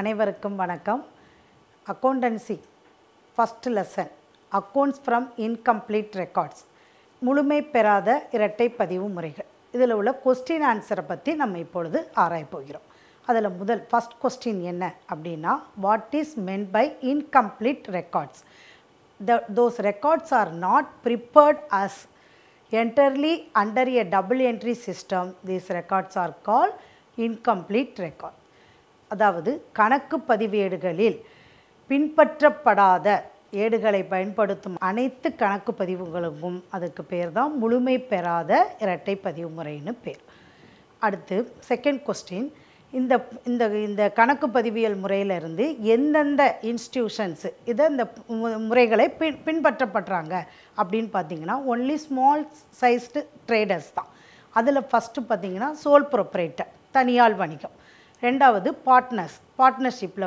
அனைவருக்கும் வணக்கம். Accountancy first lesson accounts from incomplete records, முழுமை பெறாத இரட்டை பதிவு முறைகள். இதில் உள்ள கொஸ்டின் ஆன்சரை பற்றி நம்ம இப்பொழுது ஆராயப்போகிறோம். அதில் முதல் ஃபர்ஸ்ட் கொஸ்டின் என்ன அப்படின்னா, what is meant by incomplete records? Those records are not prepared as entirely under a double entry system. These records are called incomplete record. அதாவது கணக்கு பதிவேடுகளில் பின்பற்றப்படாத ஏடுகளை பயன்படுத்தும் அனைத்து கணக்கு பதிவுகளுக்கும் அதுக்கு பேர் தான் முழுமை பெறாத இரட்டை பதிவு முறைன்னு பேர். அடுத்து செகண்ட் கொஸ்டின், இந்த கணக்கு பதிவியல் முறையிலிருந்து எந்தெந்த இன்ஸ்டிடியூஷன்ஸு இதை இந்த முறைகளை பின்பற்றப்படுறாங்க அப்படின்னு பார்த்தீங்கன்னா, ஒன்லி ஸ்மால் சைஸ்டு ட்ரேடர்ஸ் தான். அதில் ஃபஸ்ட்டு பார்த்தீங்கன்னா சோல் ப்ரொப்ரைட்டர், தனியாள் வணிகம். ரெண்டாவது பார்ட்னர்ஷிப்பில்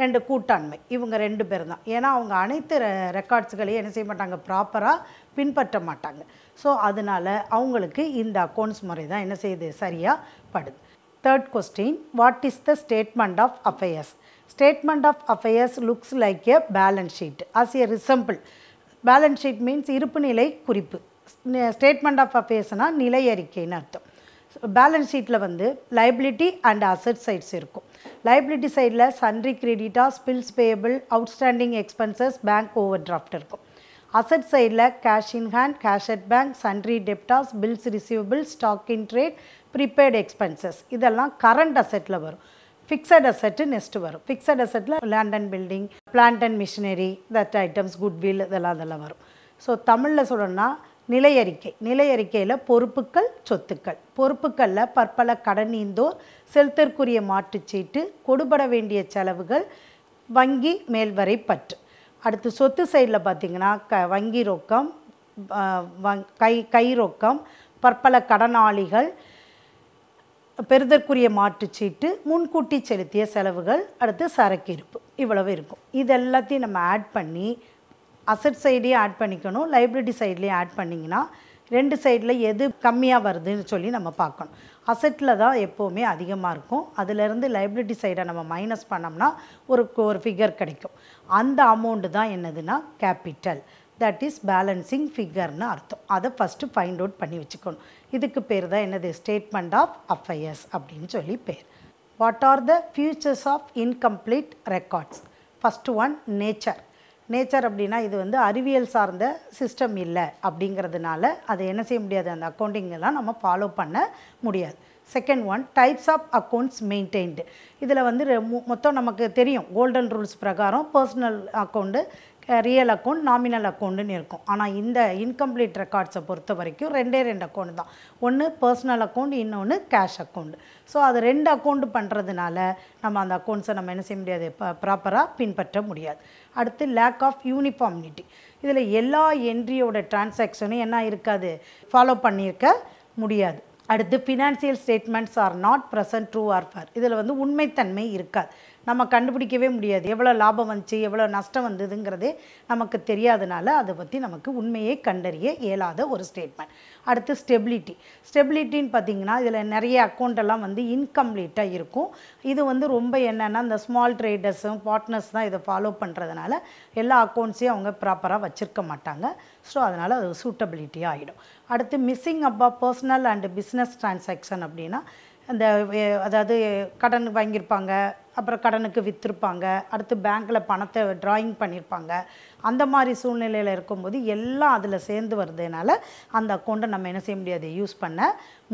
ரெண்டு கூட்டாண்மை, இவங்க ரெண்டு பேர் தான். ஏன்னா அவங்க அனைத்து ரெக்கார்ட்ஸுகளையும் என்ன செய்ய மாட்டாங்க, ப்ராப்பராக பின்பற்ற மாட்டாங்க. ஸோ அதனால் அவங்களுக்கு இந்த அக்கௌண்ட்ஸ் முறை தான் என்ன செய்யுது, சரியாக படுது. Third question, what is the statement of affairs? Statement of affairs looks like a balance sheet. As a example, balance sheet means இருப்பு நிலை குறிப்பு. Statement of affairs na நிலை அறிக்கைன்னு அர்த்தம். பேலன்ஸ் ஷீட்டில் லைபிலிட்டி அண்ட் அசட் சைட்ஸ் இருக்கும். Liability சைடில் sundry கிரெடிட்டா, bills payable, outstanding expenses, bank overdraft இருக்கும். Asset சைடில் cash in hand, cash at bank, sundry debtors, bills receivable, stock in trade, prepaid expenses, இதெல்லாம் current அசெட்டில் வரும். Fixed asset next வரும். Fixed அசெட்டில் land and building, plant and machinery, that items, goodwill, இதெல்லாம் வரும். So தமிழில் சொல்லணும்னா நிலையறிக்கை. நிலையறிக்கையில் பொறுப்புக்கள், சொத்துக்கள். பொறுப்புக்களில் பற்பல கடன் ஈந்தோர், செலுத்தற்குரிய மாற்றுச்சீட்டு, கொடுபட வேண்டிய செலவுகள், வங்கி மேல்வரை பற்று. அடுத்து சொத்து சைடில் பார்த்திங்கன்னா வங்கி ரொக்கம், கை ரொக்கம், பற்பல கடனாளிகள், பெறுதற்குரிய மாற்றுச்சீட்டு, முன்கூட்டி செலுத்திய செலவுகள், அடுத்து சரக்கு இருப்பு, இவ்வளவு இருக்கும். இது எல்லாத்தையும் நம்ம ஆட் பண்ணி அசட் சைட்லேயும் ஆட் பண்ணிக்கணும், லைபிலிட்டி சைட்லேயும் ஆட் பண்ணிங்கன்னா ரெண்டு சைடில் எது கம்மியாக வருதுன்னு சொல்லி நம்ம பார்க்கணும். அசட்டில் தான் எப்போவுமே அதிகமாக இருக்கும். அதிலேருந்து லைபிலிட்டி சைடை நம்ம மைனஸ் பண்ணோம்னா ஒரு ஃபிகர் கிடைக்கும். அந்த அமௌண்ட்டு தான் என்னதுன்னா கேபிட்டல், தட் இஸ் பேலன்சிங் ஃபிகர்னு அர்த்தம். அதை ஃபஸ்ட்டு ஃபைண்ட் அவுட் பண்ணி வச்சுக்கணும். இதுக்கு பேர் தான் என்னது, ஸ்டேட்மெண்ட் ஆஃப் அஃபயர்ஸ் அப்படின்னு சொல்லி பேர். What are the features of incomplete records? First one, nature. Nature அப்படின்னா இது அறிவியல் சார்ந்த சிஸ்டம் இல்லை அப்படிங்கிறதுனால அதை என்ன செய்ய முடியாது, அந்த அக்கௌண்டிங்கெல்லாம் நம்ம ஃபாலோ பண்ண முடியாது. Second one, types of accounts maintained. இதில் மொத்தம் நமக்கு தெரியும், கோல்டன் ரூல்ஸ் பிரகாரம் personal account, real account, nominal அக்கௌண்ட்டுன்னு இருக்கும். ஆனால் இந்த இன்கம்ப்ளீட் ரெக்கார்ட்ஸை பொறுத்த வரைக்கும் ரெண்டு அக்கௌண்ட் தான். ஒன்று பர்சனல் அக்கௌண்ட், இன்னொன்று கேஷ் அக்கௌண்ட். ஸோ அது ரெண்டு அக்கௌண்ட்டு பண்ணுறதுனால நம்ம அந்த அக்கௌண்ட்ஸை நம்ம என்ன செய்ய முடியாது, ப்ராப்பராக பின்பற்ற முடியாது. அடுத்து லேக் ஆஃப் யூனிஃபார்மிட்டி. இதில் எல்லா என்ட்ரியோட டிரான்சாக்ஷனும் என்ன இருக்காது, ஃபாலோ பண்ணியிருக்க முடியாது. அடுத்து financial statements are not present, true or fair. இதில் உண்மைத்தன்மை இருக்காது, நம்ம கண்டுபிடிக்கவே முடியாது. எவ்வளோ லாபம் வந்துச்சு, எவ்வளோ நஷ்டம் வந்ததுங்கிறதே நமக்கு தெரியாதனால அதை பற்றி நமக்கு உண்மையை கண்டறிய இயலாத ஒரு ஸ்டேட்மெண்ட். அடுத்து ஸ்டெபிலிட்டி. ஸ்டெபிலிட்டின்னு பார்த்திங்கன்னா இதில் நிறைய அக்கௌண்டெல்லாம் இன்கம்ப்ளீட்டாக இருக்கும். இது ரொம்ப என்னென்னா இந்த ஸ்மால் ட்ரேடர்ஸும் பார்ட்னர்ஸ் தான் இதை ஃபாலோ பண்ணுறதுனால எல்லா அக்கௌண்ட்ஸையும் அவங்க ப்ராப்பராக வச்சுருக்க மாட்டாங்க. ஸோ அதனால் அது சூட்டபிலிட்டியாக ஆகிடும். அடுத்து மிஸ்ஸிங் அப்பா பர்சனல் அண்டு பிஸ்னஸ் டிரான்சாக்ஷன் அப்படின்னா அதாவது கடன் வாங்கியிருப்பாங்க, அப்புறம் கடனுக்கு விற்றுருப்பாங்க, அடுத்து பேங்க்கில் பணத்தை ட்ராயிங் பண்ணியிருப்பாங்க. அந்த மாதிரி சூழ்நிலையில் இருக்கும்போது எல்லாம் அதில் சேர்ந்து வர்றதுனால அந்த அக்கௌண்ட்டை நம்ம என்ன செய்ய முடியாது, யூஸ் பண்ண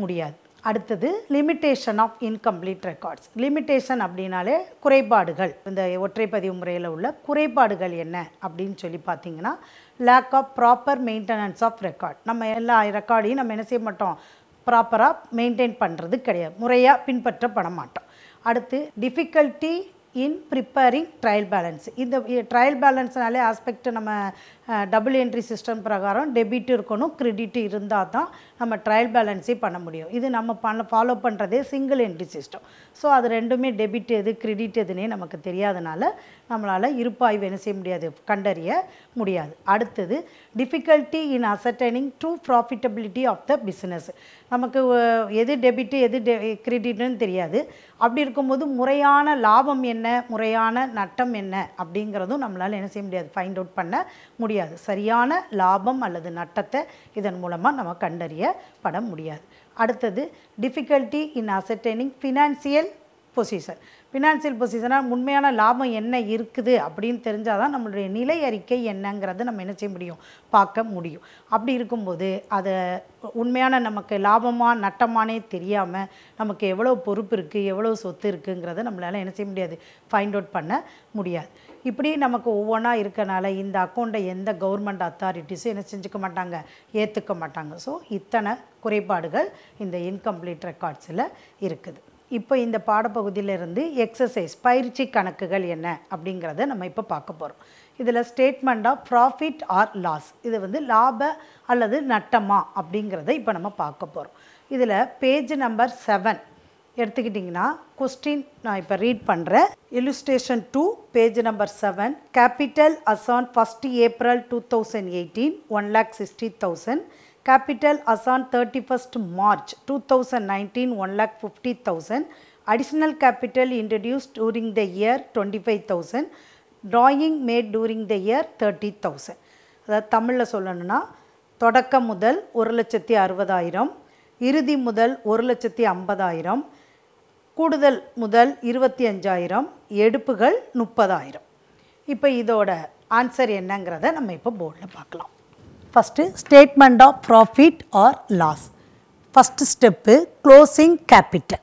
முடியாது. அடுத்தது limitation of incomplete records. Limitation அப்படின்னாலே குறைபாடுகள். இந்த ஒற்றைப்பதிவு முறையில் உள்ள குறைபாடுகள் என்ன அப்படின்னு சொல்லி பார்த்தீங்கன்னா, lack of proper maintenance of record. நம்ம எல்லா ரெக்கார்டையும் நம்ம என்ன செய்ய மாட்டோம், ப்ராப்பராக மெயின்டைன் பண்ணுறது கிடையாது, முறையாக பின்பற்றப்பட மாட்டோம். அடுத்து difficulty in preparing trial balance. இந்த ட்ரையல் பேலன்ஸ்னாலே ஆஸ்பெக்ட் நம்ம double entry system prakaram debit irukonu credit irundha dhaan nama trial balance panna mudiyum idu nama follow pandrathe single entry system so adu rendume debit edu credit edune namakku theriyadanaala nammalaala irupaivu enna seiya mudiyadhu kandariya mudiyadhu aduthathu difficulty in ascertaining true profitability of the business namakku எது debit எது கிரெடிட்னு தெரியாது அப்படி இருக்கும்போது முறையான லாபம் என்ன முறையான நட்டம் என்ன அப்படிங்கறதும் நம்மளால என்ன செய்ய முடியாது ஃபைண்ட் அவுட் பண்ண முடியாது சரியான லாபம் அல்லது நட்டத்தை இதன் மூலமா நம்ம கண்டறியப்பட முடியாது அடுத்து difficulty in ascertaining financial position Financial position உண்மையான லாபம் என்ன இருக்குது அப்படினு தெரிஞ்சாதான் நம்மளுடைய நிலை அறிக்கை என்னங்கறதை நம்ம என்ன செய்ய முடியும் பார்க்க முடியும் அப்படி இருக்கும்போது அது உண்மையான நமக்கு லாபமா நட்டமானே தெரியாம நமக்கு எவ்வளவு பொறுப்பு இருக்கு எவ்வளவு சொத்து இருக்குங்கறதை நம்மளால என்ன செய்ய முடியாது ஃபைண்ட் அவுட் பண்ண முடியாது இப்படி நமக்கு ஒவ்வொண்ணா இருக்கனால இந்த அக்கவுண்ட எந்த கவர்மெண்ட் அத்தாரிட்டிஸ் என்ன செஞ்சுக்க மாட்டாங்க ஏத்துக்க மாட்டாங்க சோ இத்தனை குறைபாடுகள் இந்த இன்கம்ப்ளீட் ரெக்கார்ட்ஸ்ல இருக்குது இப்போ இந்த பாடப்பகுதியில இருந்து எக்ஸர்சைஸ் பயிற்சி கணக்குகள் என்ன அப்படிங்கறதை நம்ம இப்ப பார்க்க போறோம் இதுல statement of profit or loss இது வந்து லாப அல்லது நட்டமா அப்படிங்கறதை இப்ப நம்ம பார்க்க போறோம் இதுல பேஜ் நம்பர் 7 எடுத்துக்கிட்டீங்கன்னா क्वेश्चन நான் இப்ப ரீட் பண்றேன் illustration 2 page number 7 capital as on 1st April 2018 1,60,000 Capital as on 31st March 2019 1,50,000. Additional capital introduced during the year 25,000. Drawing made during the year 30,000. அதாவது தமிழ்ல சொல்லணும்னா தொடக்க முதல் 1,60,000 இறுதி முதல் 1,50,000 கூடுதல் முதல் 25,000 எடுப்புகள் 30,000 இப்போ இதோட ஆன்சர் என்னங்கறதை நம்ம இப்போ போர்ட்ல பார்க்கலாம் First, statement of profit or loss. First step, closing capital.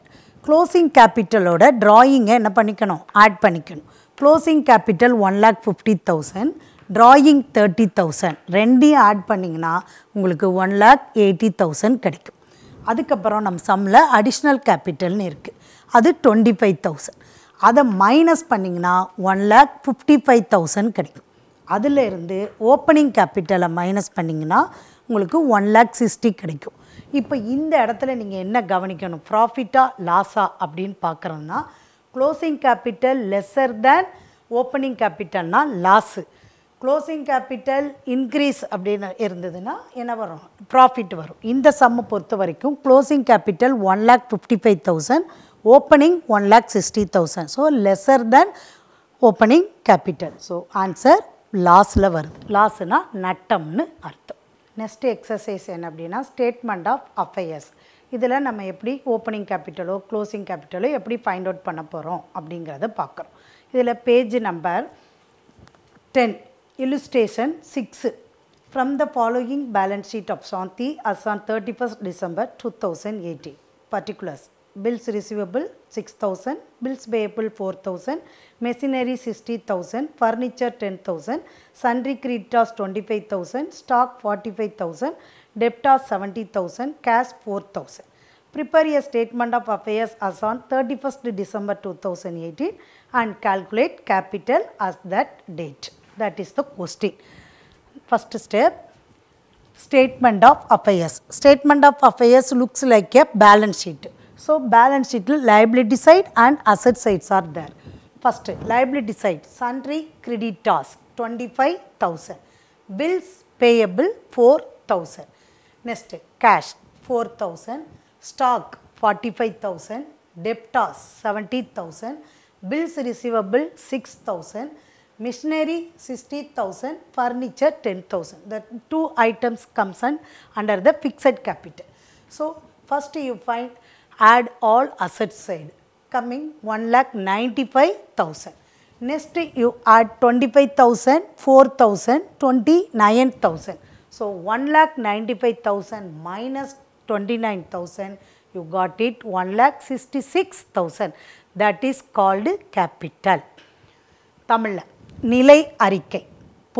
Closing capital oda drawing enna panikkanum add panikkanum. Closing capital 1,50,000, drawing 30,000. Rendi add panningna ungalku 1,80,000 kedaikum. Adukapparam nam sum la additional capital nu irukku. Adu 25,000. Adha minus panningna 1,55,000 kedaikum. அதுல இருந்து opening கேபிட்டலை minus பண்ணீங்கன்னா உங்களுக்கு 1,60,000 கிடைக்கும். இப்போ இந்த இடத்துல நீங்க என்ன கவனிக்கணும்? profit ஆ loss ஆ அப்படினு பார்க்கறோம்னா closing capital lesser than opening capital னா loss. Closing capital increase அப்படின இருந்ததுனா என்ன வரும்? profit வரும். இந்த சம் பொறுத்த வரைக்கும் closing capital 1,55,000 opening 1,60,000. So lesser than opening capital. So answer Loss level. Loss is nattam nu artham. Next exercise is statement of affairs. This is the opening capital or closing capital. We find out panna This is page number 10. Illustration 6. From the following balance sheet of Shanti as on 31st December 2018. Particulars. Bills receivable 6,000, bills payable 4,000, machinery 60,000, furniture 10,000, sundry creditors 25,000, stock 45,000, debtors 70,000, cash 4,000. Prepare a statement of affairs as on 31st December 2018 and calculate capital as that date. That is the question. First step. Statement of affairs. Statement of affairs looks like a balance sheet. So, balance sheet, liability side and asset sides are there. First, liability side, sundry creditors, 25,000. Bills payable, 4,000. Next, cash, 4,000. Stock, 45,000. Debtors, 70,000. Bills receivable, 6,000. Machinery, 60,000. Furniture, 10,000. The two items comes under the fixed capital. So, first you find add all assets side coming 1,95,000. Next you add 25,000, 4,000, 29,000. So 1,95,000 minus 29,000 you got it 1,66,000 that is called capital. Tamil Nilai Arikai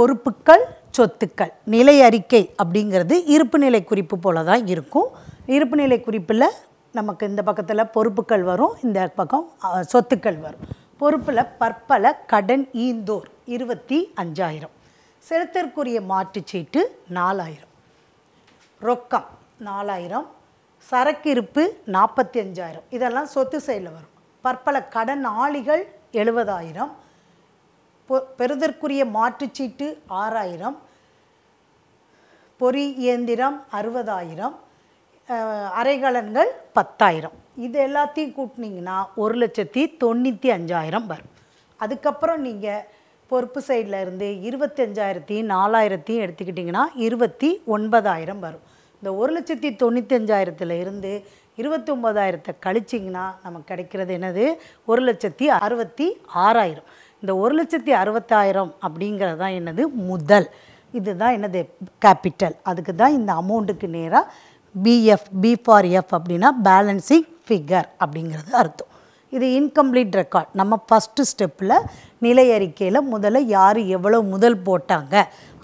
Porupukkal Chottukkal Nilai Arikai அப்படிங்கிறது இருப்பு நிலை குறிப்பு போலதான் இருக்கும் இருப்பு நிலை குறிப்புல நமக்கு இந்த பக்கத்துல பொறுப்புகள் வரும் இந்த பக்கம் சொத்துக்கள் வரும் பொறுப்புல பற்பல கடன் ஈந்தோர் 25,000 செலுத்தற்குரிய மாற்றுச்சீட்டு 4000, ரொக்கம் 4000, சரக்கு இருப்பு 45000, இதெல்லாம் சொத்து செயலில் வரும். பற்பல கடன் ஆளிகள் 70000, பெறுதற்குரிய மாற்றுச்சீட்டு 6000, பொறி இயந்திரம் 60000, அரைகலன்கள் 10000. இது எல்லாத்தையும் கூட்டினீங்கன்னா 1,95,000 வரும். அதுக்கப்புறம் நீங்கள் பொறுப்பு சைடில் இருந்து 25,000 4,000 எடுத்துக்கிட்டிங்கன்னா 29,000 வரும். இந்த 1,95,000 இருந்து 29,000 கழிச்சிங்கன்னா நமக்கு கிடைக்கிறது என்னது? 1,66,000. இந்த 1,60,000 அப்படிங்கிறது தான் என்னது? முதல். இது தான் என்னது? கேபிட்டல். அதுக்கு தான் இந்த அமௌண்ட்டுக்கு நேராக பிஎஃப், பி ஃபார் எஃப் அப்படின்னா பேலன்சிங் ஃபிகர் அப்படிங்கிறது அர்த்தம். இது இன்கம்ப்ளீட் ரெக்கார்ட். நம்ம ஃபஸ்ட்டு ஸ்டெப்பில் நிலை அறிக்கையில் முதல்ல யார் எவ்வளோ முதல் போட்டாங்க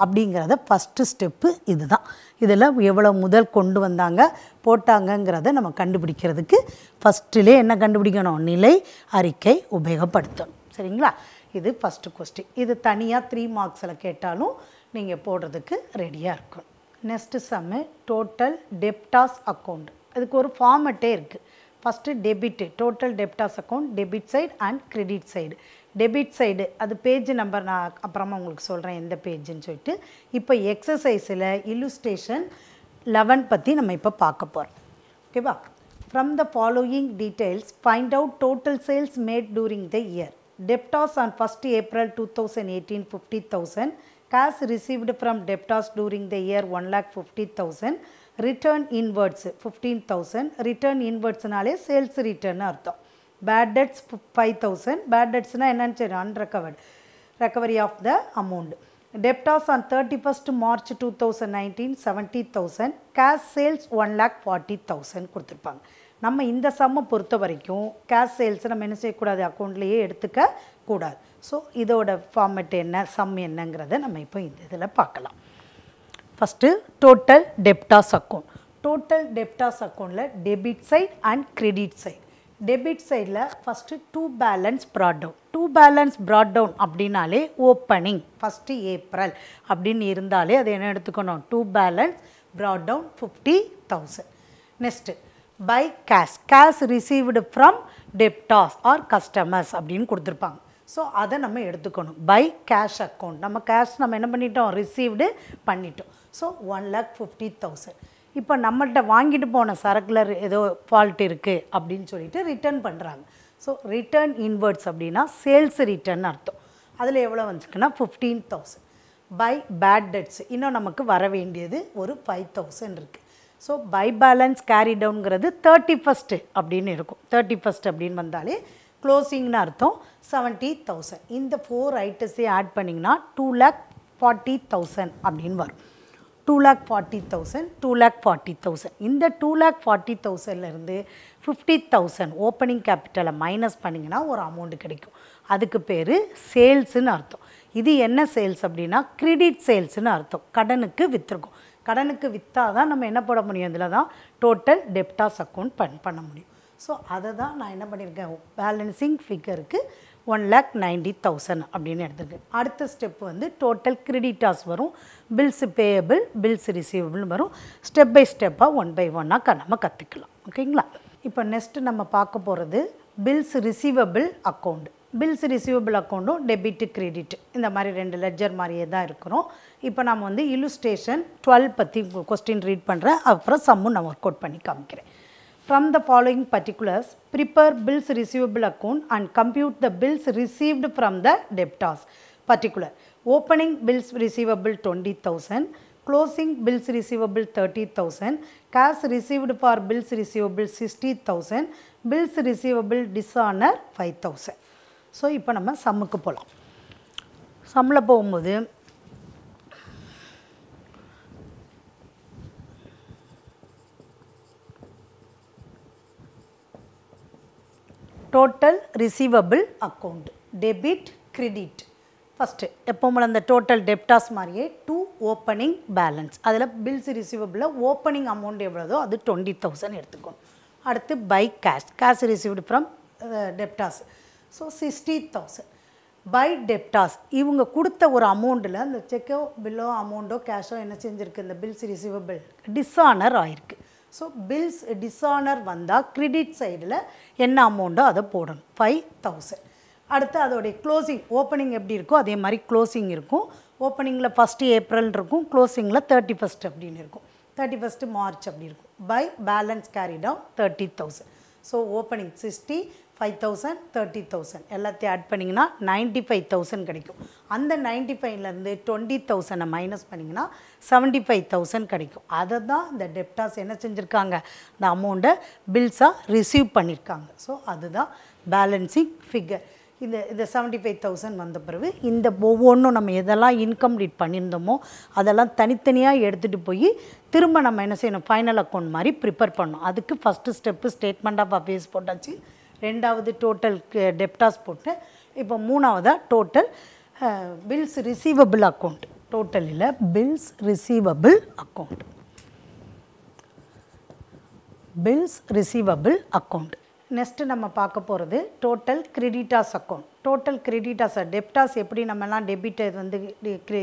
அப்படிங்கிறத ஃபஸ்ட்டு ஸ்டெப்பு இது தான். இதில் எவ்வளோ முதல் கொண்டு வந்தாங்க போட்டாங்கங்கிறத நம்ம கண்டுபிடிக்கிறதுக்கு ஃபஸ்ட்டிலே என்ன கண்டுபிடிக்கணும்? நிலை அறிக்கை உபயோகப்படுத்தணும். சரிங்களா? இது ஃபஸ்ட்டு கொஸ்டின். இது தனியாக 3 மார்க்ஸில் கேட்டாலும் நீங்கள் போடுறதுக்கு ரெடியாக இருக்கும். Next sum total debtors account. அதுக்கு ஒரு ஃபார்மட்டே இருக்குது. First debit, total debtors account, debit side and credit side. Debit side அது பேஜ் நம்பர் நான் அப்புறமா உங்களுக்கு சொல்கிறேன் எந்த பேஜுன்னு சொல்லிட்டு. இப்போ எக்ஸசைஸில் இல்லுஸ்ட்ரேஷன் 11 பற்றி நம்ம இப்போ பார்க்க போகிறோம். ஓகேவா? From the following details find out total sales made during the year. Debtors on 1st April 2018 50,000. Cash received from debtors during the year 1,50,000. Return inwards 15,000. Return inwards நாலே sales return அர்த்தம். Bad debts 5,000. Bad debts நான் என்ன செய்து? Unrecovered. Recovery of the amount. Debtors on 31st March 2019 70,000. Cash sales 1,40,000 கொடுத்திருப்பாங்க. நம்ம இந்த சம்மை பொறுத்த வரைக்கும் கேஷ் சேல்ஸ் நம்ம என்ன செய்யக்கூடாது? அக்கௌண்ட்லேயே எடுத்துக்க கூடாது. ஸோ இதோட ஃபார்மேட் என்ன, சம் என்னங்கிறத நம்ம இப்போ இந்த இதில் பார்க்கலாம். First total debtors account. Total debtors அக்கௌண்ட்டில் debit side and credit side. Debit சைடில் first to balance brought down. To balance brought down அப்படின்னாலே ஓப்பனிங் 1st April அப்படின்னு இருந்தாலே அது என்ன எடுத்துக்கணும்? To balance brought down 50,000. Next by cash, cash received from debtors or customers அப்படின்னு கொடுத்துருப்பாங்க. So அதை நம்ம எடுத்துக்கணும். பை கேஷ் அக்கௌண்ட் நம்ம கேஷ் நம்ம என்ன பண்ணிட்டோம்? ரிசீவ்டு பண்ணிட்டோம். ஸோ 1,50,000. இப்போ நம்மள்கிட்ட வாங்கிட்டு போன சரக்குல ஏதோ ஃபால்ட் இருக்குது அப்படின்னு சொல்லிட்டு ரிட்டர்ன் பண்ணுறாங்க. ஸோ ரிட்டர்ன் இன்வர்ட்ஸ் அப்படின்னா சேல்ஸ் ரிட்டர்ன் அர்த்தம். அதில் எவ்வளோ வந்துச்சுன்னா 15,000. பை பேட் டெட்ஸ் இன்னும் நமக்கு வர வேண்டியது ஒரு 5,000 இருக்குது. ஸோ பை பேலன்ஸ் கேரி டவுன்ங்கிறது 31st அப்படின்னு இருக்கும். 31st அப்படின்னு வந்தாலே க்ளோசிங்னு அர்த்தம் 70,000. இந்த 4 ஐட்டஸையும் ஆட் பண்ணிங்கன்னா 2,40,000 அப்படின்னு வரும். 2,40,000 இந்த 2,40,000லேருந்து 50,000 ஓப்பனிங் கேபிட்டலை மைனஸ் பண்ணிங்கன்னா ஒரு அமௌண்ட்டு கிடைக்கும். அதுக்கு பேர் சேல்ஸுன்னு அர்த்தம். இது என்ன சேல்ஸ் அப்படின்னா கிரெடிட் சேல்ஸ்ன்னு அர்த்தம். கடனுக்கு விற்றுக்கும். கடனுக்கு விற்றா தான் நம்ம என்ன போட முடியும்? இதில் தான் டோட்டல் டெப்டாஸ் அக்கௌண்ட் பண்ண முடியும். ஸோ அதை தான் நான் என்ன பண்ணியிருக்கேன்? பேலன்சிங் ஃபிகருக்கு 1,90,000 அப்படின்னு எடுத்துருக்கேன். அடுத்த ஸ்டெப் வந்து டோட்டல் கிரெடிட்டாஸ் வரும். பில்ஸ் பேயபிள், பில்ஸ் ரிசீவபிள் வரும். ஸ்டெப் பை ஸ்டெப்பாக 1 by 1 நம்ம கற்றுக்கலாம். ஓகேங்களா? இப்போ நெக்ஸ்ட்டு நம்ம பார்க்க போகிறது bills receivable account. Bills receivable அக்கௌண்ட்டும் டெபிட்டு கிரெடிட்டு இந்த மாதிரி 2 லெட்ஜர் மாதிரியே தான் இருக்கிறோம். இப்போ நம்ம வந்து இல்லுஸ்ட்ரேஷன் 12 பற்றி கொஸ்டின் ரீட் பண்ணுறேன். அப்புறம் சம்மும் நான் ஒர்க் அவுட் பண்ணி காமிக்கிறேன். From the following particulars prepare bills receivable account and compute the bills received from the debtors. Particular opening bills receivable 20,000, closing bills receivable 30,000, cash received for bills receivable 60,000, bills receivable dishonour 5,000. So இப்போ நம்ம சம்முக்கு போகலாம். சம்மில் போகும்போது total receivable account debit credit first எப்போது அந்த total debtors மாதிரியே 2 opening balance. அதில் பில்ஸ் ரிசீவபிளில் ஓப்பனிங் அமௌண்ட் எவ்வளோதோ அது 20,000 எடுத்துக்கணும். அடுத்து by cash, cash received from debtors so 60,000. by debtors. இவங்க கொடுத்த ஒரு அமௌண்ட்ல அந்த செக்கோ பில்லோ அமௌண்டோ கேஷோ என்ன செஞ்சிருக்கு இந்த bills receivable dishonor ஆயிருக்கு. So bills dishonor வந்தா credit sideல என்ன அமௌண்டோ அத போடணும் 5000. அடுத்து அதோட க்ளோசிங் ஓபனிங் எப்படி இருக்கோ அதே மாதிரி க்ளோசிங் இருக்கும். ஓபனிங்ல 1st ஏப்ரல் இருக்கும், க்ளோசிங்ல 31st அப்படினு இருக்கும். 31st மார்ச் அப்படி இருக்கும். By balance carried down 30000. So opening 60 5000 30000 எல்லாத்தை ஆட் பண்ணீங்கனா 95000 கிடைக்கும். அந்த 95 ல இருந்து 20000 மைனஸ் பண்ணீங்கனா 75000 கிடைக்கும். அத தான் இந்த டெப்டாஸ் என்ன செஞ்சிருக்காங்க அந்த அமௌண்ட பில்ஸா ரிசீவ் பண்ணிருக்காங்க. சோ அதுதான் பேலன்சிங் ஃபிகர். இந்த 75000 வந்த பிறகு இந்த ஒவ்வொன்னும் நம்ம எதெல்லாம் இன்கம்ப்ளீட் பண்ணிருந்தோமோ அதெல்லாம் தனித்தனியா எடுத்துட்டு போய் திரும்ப நம்ம என்ன செய்யணும் ஃபைனல் அக்கவுண்ட் மாதிரி ப்ரிப்பேர் பண்ணனும். அதுக்கு first step statement of affairs போட்டாச்சு. இரண்டாவது டோட்டல் டெப்டாஸ் போட்டு இப்போ மூணாவதா total bills receivable account. Total இல்ல bills receivable account. bills receivable account. Next நம்ம பார்க்க போறது total creditors account. Total creditors debtors எப்படி நம்ம எல்லாம் டெபிட் வந்து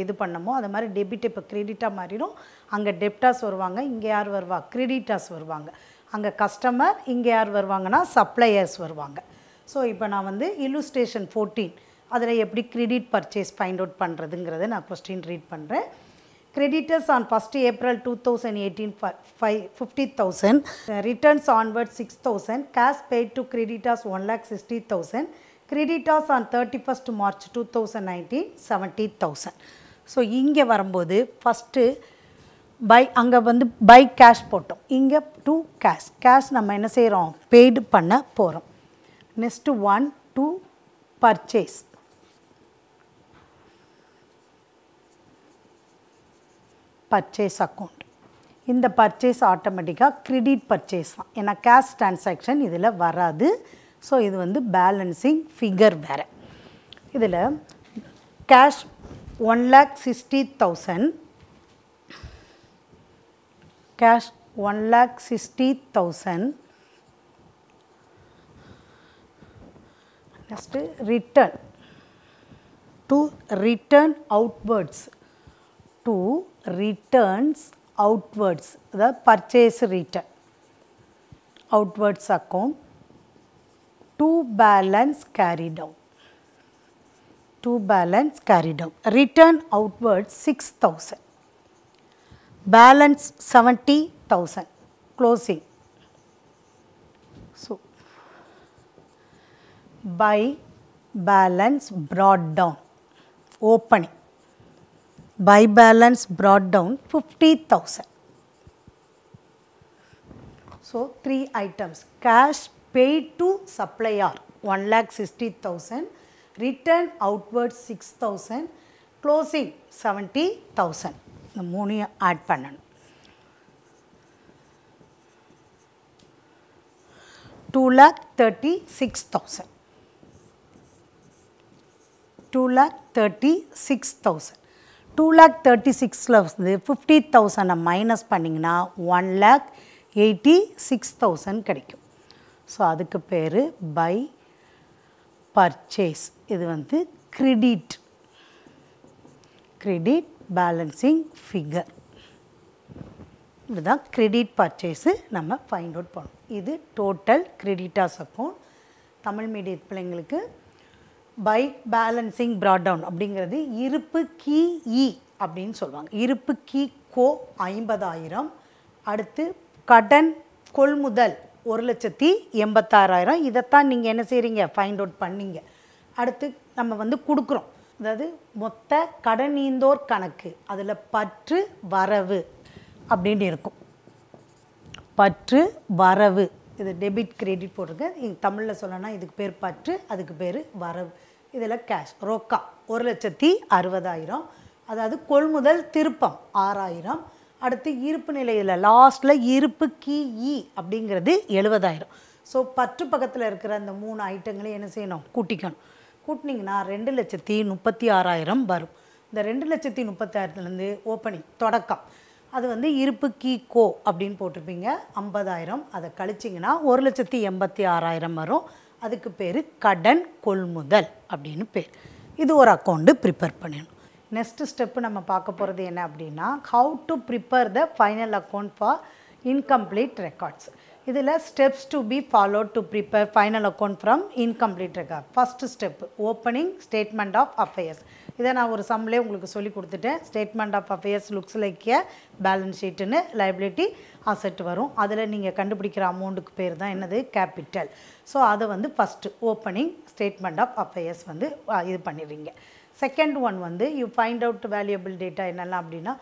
இது பண்ணமோ அது மாதிரி டெபிட் இப்ப கிரெடிட்டா மாறிடும். அங்க டெப்டாஸ் வருவாங்க, இங்க யார் வருவா கிரெடிட்டாஸ் வருவாங்க. அங்க கஸ்டமர், இங்க யார் வருவாங்கன்னா சப்ளையர்ஸ் வருவாங்க. சோ இப்போ நான் வந்து இல்லுஸ்ட்ரேஷன் 14 அதுல எப்படி கிரெடிட் பர்சேஸ் ஃபைண்ட் அவுட் பண்றதுங்கறதை நான் क्वेश्चन ரீட் பண்றேன். Creditors on 1st April 2018 50,000, returns onward 6,000, cash paid to creditors 1,60,000, creditors on 31st March 2019 70,000. So, இங்க வரும்போது first by அங்க வந்து by cash போட்டோம். இங்க to cash. Cash நம்ம என்ன செய்றோம் paid பண்ண போறோம். Next one to purchase. Purchase account. In the purchase automatically credit purchase தான். ஏன்னா cash transaction இதில் வராது. ஸோ இது வந்து பேலன்சிங் ஃபிகர் வேறு. இதில் cash 1,60,000 cash 1,60,000 next return to return outwards to returns outwards the purchase return outwards account to balance carried out return outwards 6,000 balance 70,000 closing. So by balance brought down opening by balance brought down 50,000. So, 3 items cash paid to supplier 1,60,000, return outward 6,000, closing 70,000. The money add panel. $2,36,000. 2,36,000 வந்து 50,000 minus பண்ணிங்கன்னா 1,86,000 கிடைக்கும். So அதுக்கு பேர் by purchase. இது வந்து credit balancing figure. இதுதான் credit purchase நம்ம find out பண்ணோம். இது total creditors account. Tamil medium பிள்ளைங்களுக்கு பை பேலன்சிங் brought down அப்படிங்கிறது இருப்பு கி இ அப்படின்னு சொல்லுவாங்க. இருப்பு கி கோ 50,000. அடுத்து கடன் கொள்முதல் 1,86,000. இதைத்தான் நீங்கள் என்ன செய்கிறீங்க ஃபைண்ட் அவுட் பண்ணீங்க. அடுத்து நம்ம வந்து கொடுக்குறோம். அதாவது மொத்த கடனீந்தோர் கணக்கு அதில் பற்று வரவு அப்படின்னு இருக்கும். பற்று வரவு இது டெபிட் கிரெடிட் போட்டிருக்கேன். நீங்கள் தமிழில் சொல்லணும்னா இதுக்கு பேர் பற்று, அதுக்கு பேர் வரவு. இதில் கேஷ் ரொக்கா 1,60,000. அதாவது கொள்முதல் திருப்பம் 6,000. அடுத்து இருப்பு நிலையில் லாஸ்ட்டில் இருப்பு கி இ அப்படிங்கிறது 70,000. ஸோ பற்று பக்கத்தில் இருக்கிற அந்த 3 ஐட்டங்களையும் என்ன செய்யணும் கூட்டிக்கணும். கூட்டினீங்கன்னா 2,36,000 வரும். இந்த 2,36,000 ஓப்பனிங் தொடக்கம் அது வந்து இருப்பு கி கோ அப்படின்னு போட்டிருப்பீங்க. 50,000 அதை கழிச்சிங்கன்னா 1,86,000 வரும். அதுக்கு பேர் கடன் கொள்முதல் அப்படின்னு பேர். இது ஒரு அக்கவுண்ட் prepare பண்ணணும். Next step நம்ம பார்க்க போறது என்ன அப்படினா how to prepare the final account for incomplete records. இதுல steps to be followed to prepare final account from incomplete record. First step opening statement of affairs. இதை நான் ஒரு சம்லே உங்களுக்கு சொல்லி கொடுத்துட்டேன். Statement of affairs looks like a balance sheet னு liability asset வரும். அதுல நீங்க கண்டுபிடிக்கிற அமௌண்ட்க்கு பேர் தான் என்னது capital. So அது வந்து first opening statement of affairs வந்து இது பண்ணிடுவீங்க. Second one வந்து you find out valuable data என்னெல்லாம் அப்படின்னா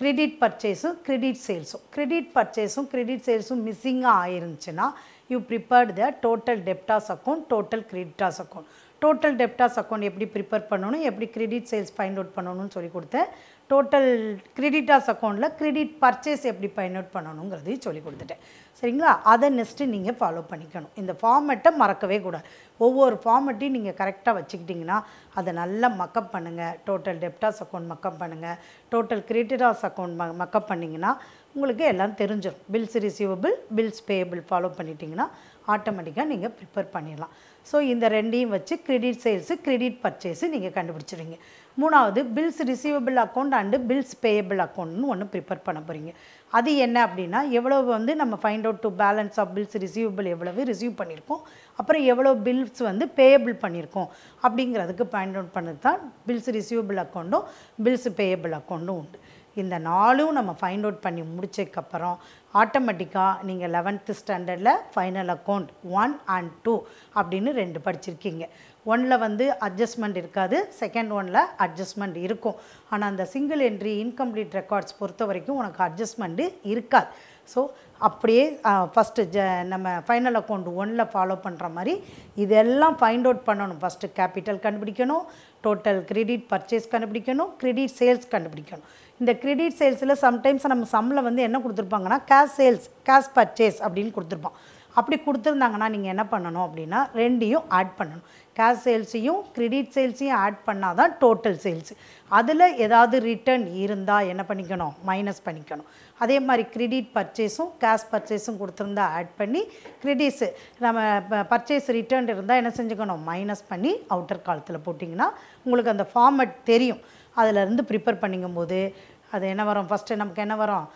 credit purchase, credit sales. Credit purchase, credit sales missing ஆயிருந்துச்சுன்னா you prepared the total debtors account, total creditors account. Total debtors account எப்படி prepare பண்ணணும், எப்படி credit sales find out பண்ணணும்னு சொல்லி கொடுத்தேன். Total creditors accountல credit purchase எப்படி find out பண்ணணும்ங்கிறது சொல்லி கொடுத்துட்டேன். சரிங்களா? அதை நெக்ஸ்ட் நீங்க ஃபாலோ பண்ணிக்கணும். இந்த ஃபார்மட்டை மறக்கவே கூடாது. ஒவ்வொரு ஃபார்மட்டையும் நீங்க கரெக்ட்டா வச்சிக்கிட்டீங்கன்னா அதை நல்லா மக்கப் பண்ணுங்க. Total debtors account மக்கப் பண்ணுங்க. Total creditors account மக்கப் பண்ணீங்கன்னா உங்களுக்கு எல்லாம் தெரிஞ்சிரும். Bills receivable, bills payable follow பண்ணிட்டீங்கன்னா ஆட்டோமேட்டிக்கா நீங்க ப்ரிப்பேர் பண்ணிரலாம். சோ இந்த ரெண்டையும் வச்சு credit sales, credit purchase நீங்க கண்டுபிடிச்சிடுவீங்க. மூணாவது bills receivable account and bills payable account னு ஒன்னு ப்ரிப்பேர் பண்ண போறீங்க. அது என்ன அப்படினா எவ்வளவு வந்து நம்ம find out to balance of bills receivable எவ்வளவு ரிசீவ் பண்ணிருக்கோம், அப்புறம் எவ்வளவு bills வந்து payable பண்ணிருக்கோம் அப்படிங்கிறதுக்கு ஃபைண்ட் அவுட் பண்ணது தான் bills receivable accountம் bills payable accountம் உண்டு. இந்த நாளும் நம்ம ஃபைண்ட் அவுட் பண்ணி முடிச்சதுக்கு அப்புறம் ஆட்டோமேட்டிக்கா நீங்க 11th ஸ்டாண்டர்ட்ல ஃபைனல் அக்கவுண்ட் 1 and 2 அப்படினு ரெண்டு படிச்சிருக்கீங்க. 1ல வந்து அட்ஜஸ்ட்மென்ட் இருக்காது, செகண்ட் 1ல அட்ஜஸ்ட்மென்ட் இருக்கும். ஆனா அந்த சிங்கிள் என்ட்ரி இன்கம்ப்ளீட் ரெக்கார்ட்ஸ் பொறுத்தவரைக்கும் உங்களுக்கு அட்ஜஸ்ட்மென்ட் இருக்காது. சோ அப்படியே ஃபர்ஸ்ட் நம்ம ஃபைனல் அக்கவுண்ட் 1ல ஃபாலோ பண்ற மாதிரி இதெல்லாம் ஃபைண்ட் அவுட் பண்ணனும். ஃபர்ஸ்ட் கேபிட்டல் கண்டுபிடிக்கணும், total credit purchase கண்டுபிடிக்கணும், credit sales கண்டுபிடிக்கணும். இந்த credit salesல sometimes நம்ம சம்ல வந்து என்ன கொடுத்திருப்பாங்கன்னா cash sales, cash purchase அப்படினு கொடுத்திருப்போம். அப்படி கொடுத்திருந்தாங்கன்னா நீங்க என்ன பண்ணனும் அப்படினா ரெண்டையும் ஆட் பண்ணனும். cash sales யும் credit sales யும் ஆட் பண்ணாதான் total sales. அதுல ஏதாவது return இருந்தா என்ன பண்ணிக்கணும், மைனஸ் பண்ணிக்கணும். அதே மாதிரி credit purchase ம் cash purchase ம் கொடுத்திருந்தா ஆட் பண்ணி credits நம்ம purchase return இருந்தா என்ன செஞ்சுக்கணும், மைனஸ் பண்ணி அவுட்டர் காலத்துல போடிங்கன்னா உங்களுக்கு அந்த ஃபார்மட் தெரியும். அதுல இருந்து ப்ரிப்பேர் பண்ணும்போது அது என்ன வரும், ஃபர்ஸ்ட் நமக்கு என்ன வரும்,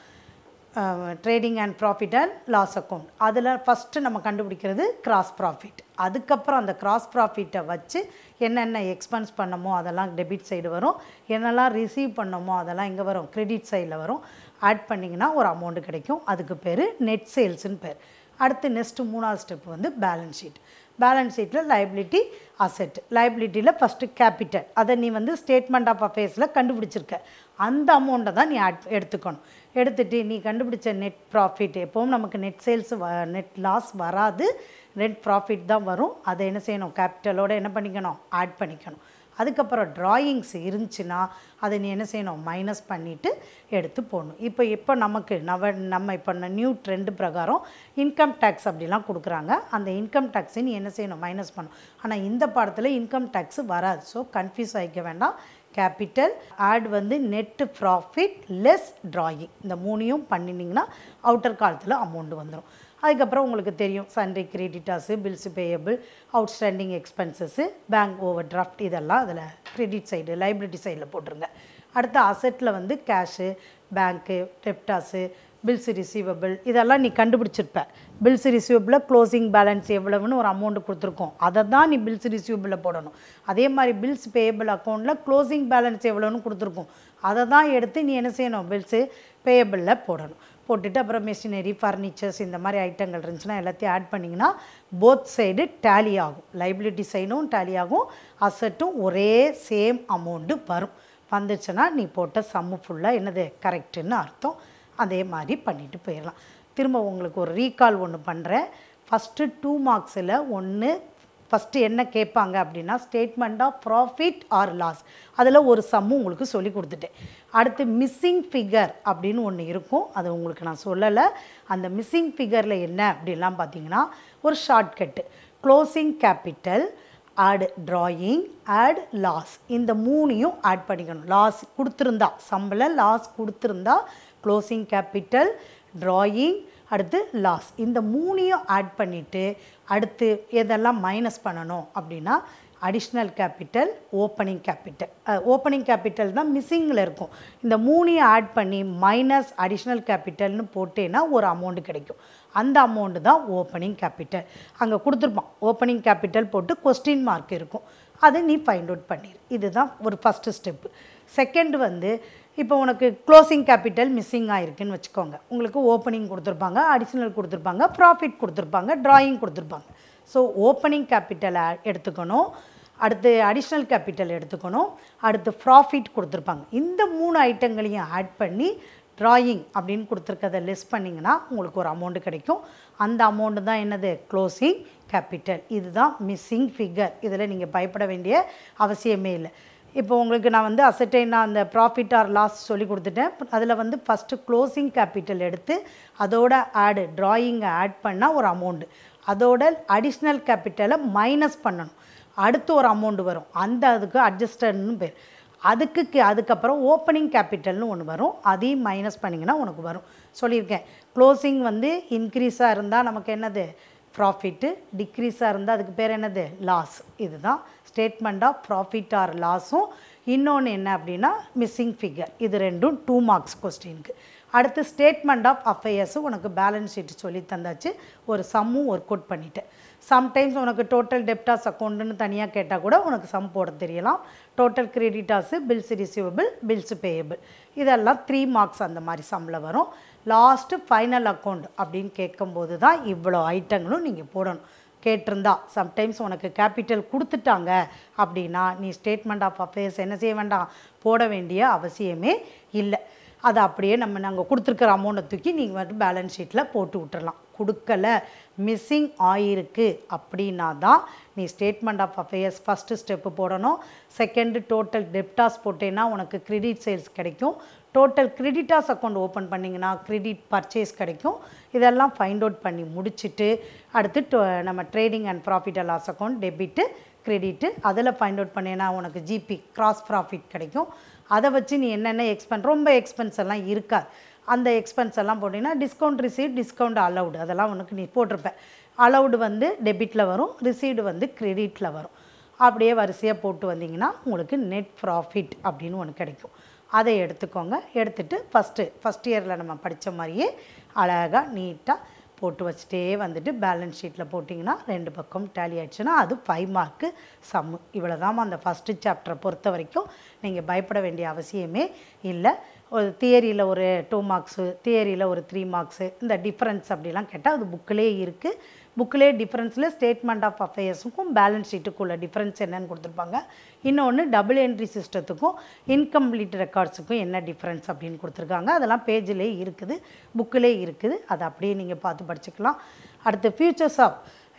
trading and profit and loss account. அதுல ஃபர்ஸ்ட் நம்ம கண்டுபிடிக்கிறது cross profit. அதுக்கு அப்புறம் அந்த cross profit-ஐ வச்சு என்னென்ன எக்ஸ்பென்ஸ் பண்ணமோ அதெல்லாம் டெபிட் சைடு வரும், என்னெல்லாம் ரிசீவ் பண்ணமோ அதெல்லாம் எங்க வரும், கிரெடிட் சைடுல வரும். ஆட் பண்ணீங்கன்னா ஒரு amount கிடைக்கும். அதுக்கு பேரு net sales ன்னு பேர். அடுத்து நெக்ஸ்ட் மூணாவது ஸ்டெப் வந்து பேலன்ஸ் ஷீட். பேலன்ஸ் ஷீட்ல liability asset, liabilityல ஃபர்ஸ்ட் கேபிட்டல் அத நீ வந்து ஸ்டேட்மென்ட் ஆஃப் அஃபேர்ஸ்ல கண்டுபிடிச்சிருக்க அந்த அமௌண்ட தான் நீ எடுத்துக்கணும். எடுத்துட்டு நீ கண்டுபிடிச்ச நெட் ப்ராஃபிட், எப்பவும் நமக்கு நெட் சேல்ஸ் நெட் லாஸ் வராது, நெட் ப்ராஃபிட் தான் வரும். அதை என்ன செய்யணும், கேபிட்டலோட என்ன பண்ணிக்கணும், ஆட் பண்ணிக்கணும். அதுக்கு அப்புறம் drawings இருந்துச்சுனா அதை நீ என்ன செய்யணும், மைனஸ் பண்ணிட்டு எடுத்து போணும். இப்போ நமக்கு நம்ம இப்ப நியூ ட்ரெண்ட் பிரகாரம் இன்கம் டாக்ஸ் அப்படிலாம் கொடுக்கறாங்க. அந்த இன்கம் டாக்ஸ் நீ என்ன செய்யணும், மைனஸ் பண்ணணும். ஆனா இந்த பாடத்துல இன்கம் டாக்ஸ் வராது. சோ கன்ஃபியூஸ் ஆயிக்க வேண்டாம். கேபிட்டல் ஆட் வந்து நெட் ப்ராஃபிட் லெஸ் drawing இந்த மூணையும் பண்ணினீங்கன்னா அவுட்டர் காலத்துல அமௌண்ட் வந்துரும். அதுக்கப்புறம் உங்களுக்கு தெரியும் sundry creditors, bills payable, outstanding expenses, bank overdraft இதெல்லாம் அதில் கிரெடிட் சைடு லைபிலிட்டி சைடில் போட்டுருங்க. அடுத்த அசெட்டில் வந்து cash, bank, debtors, bills receivable இதெல்லாம் நீ கண்டுபிடிச்சிருப்ப. பில்ஸ் ரிசீவபிளில் க்ளோசிங் பேலன்ஸ் எவ்வளவுன்னு ஒரு அமௌண்ட் கொடுத்துருக்கோம், அதை தான் நீ பில்ஸ் ரிசீவபிளில் போடணும். அதே மாதிரி பில்ஸ் பேயபிள் அக்கௌண்ட்டில் க்ளோசிங் பேலன்ஸ் எவ்வளோன்னு கொடுத்துருக்கோம், அதை தான் எடுத்து நீ என்ன செய்யணும், பில்ஸு பேயபிளில் போடணும். போட்டுட்டு அப்புறம் மெஷினரி, ஃபர்னிச்சர்ஸ் இந்த மாதிரி ஐட்டங்கள் இருந்துச்சுன்னா எல்லாத்தையும் ஆட் பண்ணிங்கன்னா போத் சைடு டேலி ஆகும். லைபிலிட்டி சைடும் டேலி ஆகும், அசட்டும் ஒரே சேம் அமௌண்ட்டு வரும். வந்துச்சுன்னா நீ போட்ட சம்மு ஃபுல்லாக என்னது கரெக்டுன்னு அர்த்தம். அதே மாதிரி பண்ணிட்டு போயிடலாம். திரும்ப உங்களுக்கு ஒரு ரீகால் ஒன்று பண்ணுறேன். ஃபஸ்ட்டு 2 marks-ல் ஒன்று ஃபர்ஸ்ட் என்ன கேட்பாங்க அப்படின்னா statement of profit or loss, அதில் ஒரு சம்மு உங்களுக்கு சொல்லி கொடுத்துட்டேன். அடுத்து மிஸ்ஸிங் ஃபிகர் அப்படின்னு ஒன்று இருக்கும், அது உங்களுக்கு நான் சொல்லலை. அந்த மிஸ்ஸிங் ஃபிகரில் என்ன அப்படிலாம் பார்த்தீங்கன்னா ஒரு shortcut closing capital add drawing add loss இந்த மூணையும் ஆட் பண்ணிக்கணும். லாஸ் கொடுத்துருந்தா சம்பள லாஸ் கொடுத்துருந்தா க்ளோசிங் கேபிட்டல், drawing, அடுத்து லாஸ் இந்த மூணையும் ஆட் பண்ணிட்டு அடுத்து எதெல்லாம் மைனஸ் பண்ணணும் அப்படின்னா additional capital, opening capital. Opening capital is missing. If you add 3 minus additional capital, you will get an amount. That amount is opening capital. Opening capital is question mark. That is you find out. This is the first step. Second, இப்போ உங்களுக்கு closing capital missing ஆயிருக்குன்னு வெச்சுக்கோங்க. உங்களுக்கு opening கொடுத்திருப்பாங்க, additional கொடுத்திருப்பாங்க, profit கொடுத்திருப்பாங்க, drawing கொடுத்திருப்பாங்க. So opening capital எடுத்துக்கணும், அடுத்து அடிஷனல் கேபிட்டல் எடுத்துக்கணும், அடுத்து ப்ராஃபிட் கொடுத்திருப்பாங்க. இந்த மூணு ஐட்டங்களையும் ஆட் பண்ணி டிராயிங் அப்படினு கொடுத்திருக்கத லெஸ் பண்ணீங்கனா உங்களுக்கு ஒரு amount கிடைக்கும். அந்த amount தான் என்னது? Closing capital. இதுதான் மிஸ்ஸிங் ஃபிகர். இதல நீங்க பயப்பட வேண்டிய அவசியமே இல்லை. இப்போ உங்களுக்கு நான் அசெட்டைனா அந்த ப்ராஃபிட் ஆர் லாஸ் சொல்லி கொடுத்துட்டேன். அதுல ஃபர்ஸ்ட் க்ளோசிங் கேபிட்டல் எடுத்து அதோட ஆட் டிராயிங் ஆட் பண்ணா ஒரு அமௌண்ட், அதோட அடிஷனல் கேபிட்டலை மைனஸ் பண்ணனும், அடுத்து ஒரு அமௌண்ட் வரும். அந்த அதுக்கு அட்ஜஸ்டட்னு பேர். அதுக்கு அப்புறம் ஓபனிங் கேபிட்டல்னு ஒன்னு வரும், அதையும் மைனஸ் பண்ணீங்கனா உங்களுக்கு வரும். சொல்லியிருக்கேன் க்ளோசிங் இன்கிரீஸா இருந்தா நமக்கு என்னது? ப்ராஃபிட், டிக்ரீஸா இருந்தா அதுக்கு பேர் என்னது? லாஸ். இதுதான் ஸ்டேட்மெண்ட் ஆஃப் ப்ராஃபிட் ஆர் லாஸும் இன்னொன்று என்ன அப்படின்னா மிஸ்ஸிங் ஃபிகர். இது ரெண்டும் 2 மார்க்ஸ் கொஸ்டினுக்கு. அடுத்து ஸ்டேட்மெண்ட் ஆஃப் அஃபேர்ஸும் உனக்கு பேலன்ஸ் ஷீட் சொல்லி தந்தாச்சு, ஒரு சம்மும் ஒர்க் அவுட் பண்ணிட்டேன். சம்டைம்ஸ் உனக்கு டோட்டல் டெப்டாஸ் அக்கௌண்ட்டுன்னு தனியாக கேட்டால் கூட உனக்கு சம் போட தெரியலாம். Total creditors, bills receivable, bills payable, இதெல்லாம் 3 மார்க்ஸ் அந்த மாதிரி சம்மில் வரும். லாஸ்ட்டு ஃபைனல் அக்கௌண்ட் அப்படின்னு கேட்கும்போது தான் இவ்வளோ ஐட்டங்களும் நீங்கள் போடணும். கேட்டிருந்தா சம்டைம்ஸ் உனக்கு கேபிட்டல் கொடுத்துட்டாங்க அப்படின்னா நீ ஸ்டேட்மெண்ட் ஆஃப் அஃபேர்ஸ் என்ன செய்ய வேண்டாம், போட வேண்டிய அவசியமே இல்லை. அது அப்படியே நாங்கள் கொடுத்துருக்கிற அமௌண்ட்டை தூக்கி நீங்கள் பேலன்ஸ் ஷீட்டில் போட்டு விட்டுறலாம். கொடுக்கல, மிஸ்ஸிங் ஆயிருக்கு அப்படின்னா தான் நீ statement of affairs first step போடணும். செகண்டு டோட்டல் டெப்டாஸ் போட்டேன்னா உனக்கு கிரெடிட் சேல்ஸ் கிடைக்கும். டோட்டல் கிரெடிட்டாஸ் அக்கௌண்ட் ஓப்பன் பண்ணிங்கன்னா கிரெடிட் பர்ச்சேஸ் கிடைக்கும். இதெல்லாம் ஃபைண்ட் அவுட் பண்ணி முடிச்சுட்டு அடுத்து நம்ம trading and profit and loss account, debit credit, அதில் ஃபைண்ட் அவுட் பண்ணினா உனக்கு ஜிபி கிராஸ் ப்ராஃபிட் கிடைக்கும். அதை வச்சு நீ என்னென்ன எக்ஸ்பென்ஸ், ரொம்ப எக்ஸ்பென்ஸ் எல்லாம் இருக்காது, அந்த எக்ஸ்பென்ஸ் எல்லாம் போட்டிங்கன்னா டிஸ்கவுண்ட் ரிசீவ், டிஸ்கவுண்ட் அலவுடு அதெல்லாம் உனக்கு நீ போட்டிருப்பேன். அலவுடு டெபிட்டில் வரும், ரிசீவ்டு கிரெடிட்டில் வரும். அப்படியே வரிசையாக போட்டு வந்தீங்கன்னா உங்களுக்கு நெட் ப்ராஃபிட் அப்படின்னு ஒன்று கிடைக்கும். அதை எடுத்துக்கோங்க. எடுத்துட்டு ஃபஸ்ட் இயரில் நம்ம படித்த மாதிரியே அழகாக நீட்டாக போட்டு வச்சுட்டே பேலன்ஸ் ஷீட்டில் போட்டிங்கன்னா 2 பக்கம் டேலி ஆயிடுச்சுன்னா அது 5 மார்க்கு சம்மு. இவ்வளோ தான் அந்த ஃபஸ்ட்டு சாப்டரை பொறுத்த வரைக்கும். நீங்கள் பயப்பட வேண்டிய அவசியமே இல்லை. ஒரு தியரியில் ஒரு 2 மார்க்ஸு, தியரியில் ஒரு 3 மார்க்ஸு, இந்த டிஃப்ரென்ஸ் அப்படிலாம் கேட்டால் அது புக்கிலே இருக்குது. புக்கிலே டிஃப்ரென்ஸில் ஸ்டேட்மெண்ட் ஆஃப் அஃபேர்ஸுக்கும் பேலன்ஸ் ஷீட்டுக்குள்ள டிஃப்ரென்ஸ் என்னன்னு கொடுத்துருப்பாங்க. இன்னொன்று டபுள் என்ட்ரி சிஸ்டத்துக்கும் இன்கம்ப்ளீட் ரெக்கார்ட்ஸுக்கும் என்ன டிஃப்ரென்ஸ் அப்படின்னு கொடுத்துருக்காங்க. அதெல்லாம் பேஜிலே இருக்குது, புக்கிலே இருக்குது, அதை அப்படியே நீங்கள் பார்த்து படிச்சுக்கலாம். அடுத்து ஃபியூச்சர்ஸ் ஆஃப்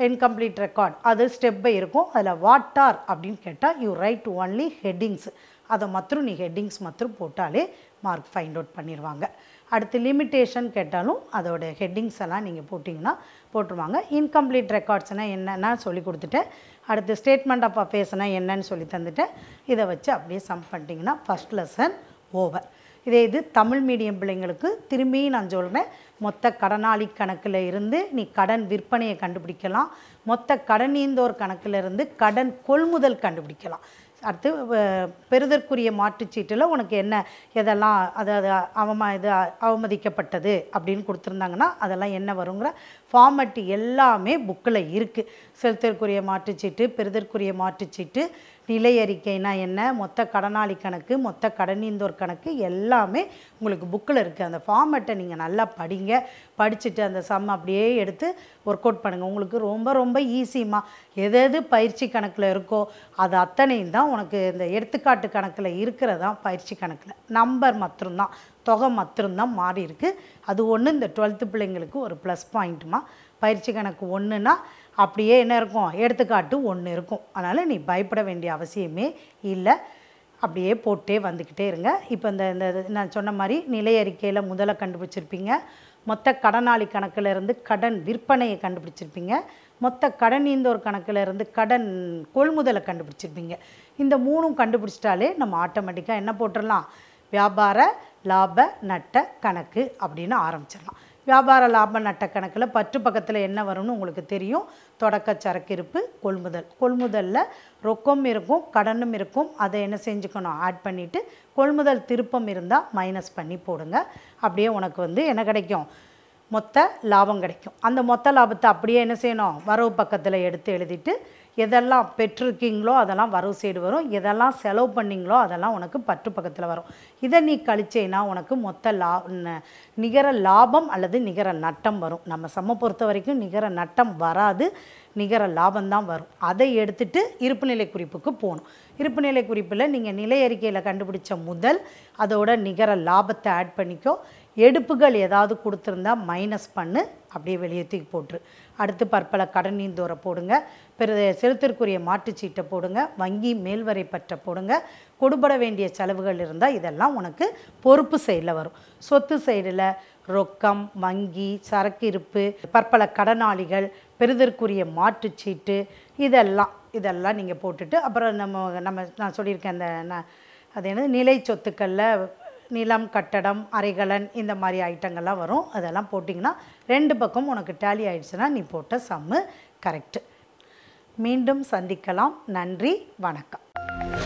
இன்கம்ப்ளீட் ரெக்கார்ட், அது ஸ்டெப் பை இருக்கும். அதில் வாட் ஆர் அப்படின்னு கேட்டால் யூ ரைட் ஒன்லி ஹெட்டிங்ஸ், அதை மாத்திரம் நீ ஹெட்டிங்ஸ் மாத்திரம் போட்டாலே மார்க் ஃபைண்ட் அவுட் பண்ணிடுவாங்க. அடுத்து லிமிட்டேஷன் கேட்டாலும் அதோட ஹெட்டிங்ஸ் எல்லாம் நீங்கள் போட்டிங்கன்னா போட்டுருவாங்க. இன்கம்ப்ளீட் ரெக்கார்ட்ஸ்னால் என்னென்னா சொல்லி கொடுத்துட்டேன். அடுத்து ஸ்டேட்மெண்ட் ஆஃப் அஃபேர்ஸ்னால் என்னன்னு சொல்லி தந்துட்டேன். இதை வச்சு அப்படியே சம் பண்ணிட்டிங்கன்னா ஃபஸ்ட் லெசன் ஓவர். இது தமிழ் மீடியம் பிள்ளைங்களுக்கு திரும்பியும் நான் சொல்கிறேன், மொத்த கடனாளி கணக்கில் இருந்து நீ கடன் விற்பனையை கண்டுபிடிக்கலாம், மொத்த கடன் ஈந்தோர் கணக்கில் இருந்து கடன் கொள்முதல் கண்டுபிடிக்கலாம். அடுத்து பெறுதற்குரிய மாற்றுச்சீட்டில் உனக்கு என்ன எதெல்லாம் அதாவது அவமதிக்கப்பட்டது அப்படின்னு கொடுத்துருந்தாங்கன்னா அதெல்லாம் என்ன வருங்கிற ஃபார்மட் எல்லாமே புக்கில் இருக்குது. செலுத்தற்குரிய மாற்றுச்சீட்டு, பெறுதற்குரிய மாற்றுச்சீட்டு, நிலை அறிக்கைனா என்ன, மொத்த கடனாளி கணக்கு, மொத்த கடனீந்தோர் கணக்கு எல்லாமே உங்களுக்கு புக்கில் இருக்குது. அந்த ஃபார்மட்டை நீங்கள் நல்லா படிங்க. படிச்சுட்டு அந்த சம் அப்படியே எடுத்து ஒர்க் அவுட் பண்ணுங்கள். உங்களுக்கு ரொம்ப ரொம்ப ஈஸிமா எது பயிற்சி கணக்கில் இருக்கோ அது அத்தனையும் தான் உனக்கு இந்த எடுத்துக்காட்டு கணக்கில் இருக்கிறதான். பயிற்சி கணக்கில் நம்பர் மற்றம்தான், தொகை மற்றம்தான் மாறி இருக்குது. அது ஒன்று இந்த 12th பிள்ளைங்களுக்கு ஒரு ப்ளஸ் பாயிண்ட்டுமா. பயிற்சி கணக்கு 1ன்னா அப்படியே என்ன இருக்கும், எடுத்துக்காட்டு 1 இருக்கும். அதனால் நீ பயப்பட வேண்டிய அவசியமே இல்லை. அப்படியே போட்டே வந்துக்கிட்டே இருங்க. இப்போ இந்த நான் சொன்ன மாதிரி நிலை அறிக்கையில் முதல்ல கண்டுபிடிச்சிருப்பீங்க, மொத்த கடனாளி கணக்கில் இருந்து கடன் விற்பனையை கண்டுபிடிச்சிருப்பீங்க, மொத்த கடன் ஈந்தோர் கணக்கில் இருந்து கடன் கொள்முதலை கண்டுபிடிச்சிருப்பீங்க. இந்த 3ம் கண்டுபிடிச்சிட்டாலே நம்ம ஆட்டோமேட்டிக்காக என்ன போட்டுடலாம், வியாபார லாப நட்ட கணக்கு அப்படின்னு ஆரம்பிச்சிடலாம். வியாபார லாப நட்ட கணக்கில் பற்று பக்கத்தில் என்ன வரும்னு உங்களுக்கு தெரியும். தொடக்க சரக்கு இருப்பு கொள்முதல், கொள்முதலில் ரொக்கம் இருக்கும் கடனும் இருக்கும், அதை என்ன செஞ்சுக்கணும் ஆட் பண்ணிவிட்டு கொள்முதல் திருப்பம் இருந்தால் மைனஸ் பண்ணி போடுங்க. அப்படியே உனக்கு வந்து என்ன கிடைக்கும், மொத்த லாபம் கிடைக்கும். அந்த மொத்த லாபத்தை அப்படியே என்ன செய்யணும், வரவு பக்கத்தில் எடுத்து எழுதிட்டு எதெல்லாம் பெற்றிருக்கீங்களோ அதெல்லாம் வரவு சைடு வரும், எதெல்லாம் செலவு பண்ணிங்களோ அதெல்லாம் உனக்கு பற்று பக்கத்தில் வரும். இதை நீ கழிச்சேன்னா உனக்கு மொத்த நிகர லாபம் அல்லது நிகர நட்டம் வரும். நம்ம சம பொறுத்த வரைக்கும் நிகர நட்டம் வராது, நிகர லாபம்தான் வரும். அதை எடுத்துட்டு இருப்புநிலை குறிப்புக்கு போகணும். இருப்புநிலை குறிப்பில் நீங்கள் நிலை அறிக்கையில் கண்டுபிடிச்ச முதல் அதோட நிகர லாபத்தை ஆட் பண்ணிக்கோ. எடுப்புகள் ஏதாவது கொடுத்துருந்தா மைனஸ் பண்ணு, அப்படியே வெளியே தூக்கி போட்டுரு. அடுத்து பற்பல கடன் நீந்தோர போடுங்க, செலுத்திற்குரிய மாற்றுச்சீட்டை போடுங்க, வங்கி மேல்வரை பற்ற போடுங்க, கொடுபட வேண்டிய செலவுகள் இருந்தால் இதெல்லாம் உனக்கு பொறுப்பு சைடில் வரும். சொத்து சைடில் ரொக்கம், வங்கி, சரக்கு இருப்பு, பற்பல கடனாளிகள், பெறுதற்குரிய மாற்றுச்சீட்டு இதெல்லாம் நீங்கள் போட்டுட்டு அப்புறம் நான் சொல்லியிருக்கேன் அந்த அது என்ன நிலை சொத்துக்களில் நிலம், கட்டடம், அறைகலன் இந்த மாதிரி ஐட்டங்கள்லாம் வரும். அதெல்லாம் போட்டிங்கன்னா ரெண்டு பக்கம் உனக்கு டேலி ஆயிடுச்சுன்னா நீ போட்ட சம்மு கரெக்டு. மீண்டும் சந்திக்கலாம். நன்றி, வணக்கம்.